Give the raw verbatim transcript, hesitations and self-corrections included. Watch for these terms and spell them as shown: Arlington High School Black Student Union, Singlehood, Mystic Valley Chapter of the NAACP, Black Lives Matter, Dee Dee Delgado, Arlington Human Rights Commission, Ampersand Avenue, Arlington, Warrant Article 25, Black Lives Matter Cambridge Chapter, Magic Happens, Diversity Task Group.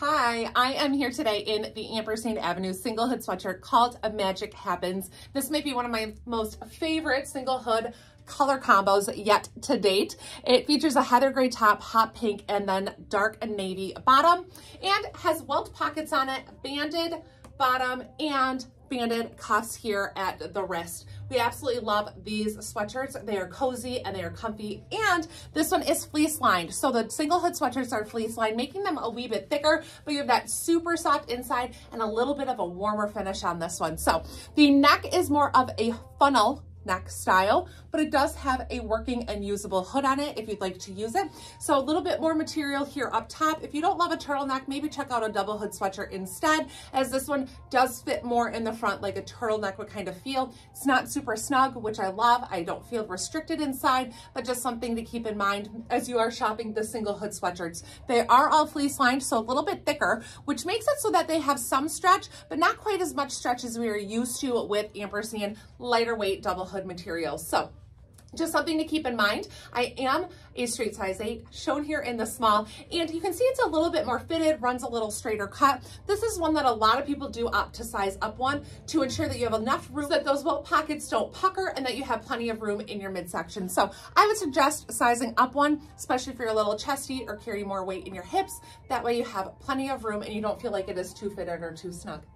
Hi, I am here today in the Ampersand Avenue single hood sweatshirt called Magic Happens. This may be one of my most favorite single hood color combos yet to date. It features a heather gray top, hot pink, and then dark navy bottom, and has welt pockets on it, banded bottom, and banded cuffs here at the wrist. We absolutely love these sweatshirts. They are cozy and they are comfy, and this one is fleece lined. So the single hood sweatshirts are fleece lined, making them a wee bit thicker, but you have that super soft inside and a little bit of a warmer finish on this one. So the neck is more of a funnel neck style, but it does have a working and usable hood on it if you'd like to use it. So a little bit more material here up top. If you don't love a turtleneck, maybe check out a double hood sweatshirt instead, as this one does fit more in the front like a turtleneck would kind of feel. It's not super snug, which I love. I don't feel restricted inside, but just something to keep in mind as you are shopping the single hood sweatshirts. They are all fleece lined, so a little bit thicker, which makes it so that they have some stretch, but not quite as much stretch as we are used to with Ampersand lighter weight double hood material. So just something to keep in mind. I am a straight size eight, shown here in the small, and you can see it's a little bit more fitted, runs a little straighter cut. This is one that a lot of people do opt to size up one to ensure that you have enough room, so that those welt pockets don't pucker and that you have plenty of room in your midsection. So I would suggest sizing up one, especially if you're a little chesty or carry more weight in your hips. That way you have plenty of room and you don't feel like it is too fitted or too snug.